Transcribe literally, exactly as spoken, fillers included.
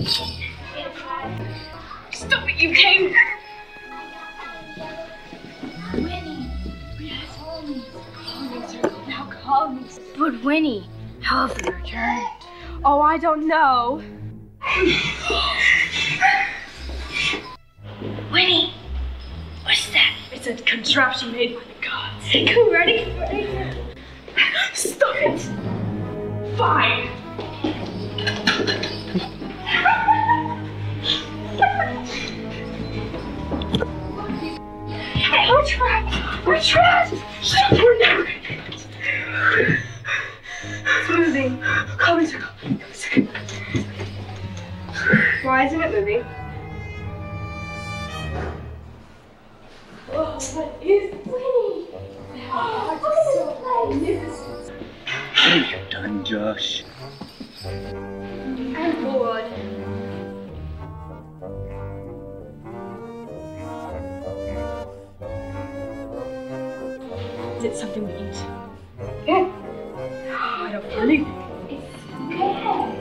Stop it, you came! Winnie! Yes. Call me. Call me, Circle. Now call me. But Winnie, how have you returned? Oh, I don't know. Winnie! What's that? It's a contraption made by the gods. Go ready, go ready. Stop it! Fine! Hey, we're trapped! We're trapped! Shut up, we're never gonna get out. It's moving. Call me, Circle. Give me a second. Why isn't it moving? Oh, what is Winnie? Oh, look at this place. What have you done, Josh? I'm bored. Is it something we eat? Yeah. Oh, I don't believe it. It's okay.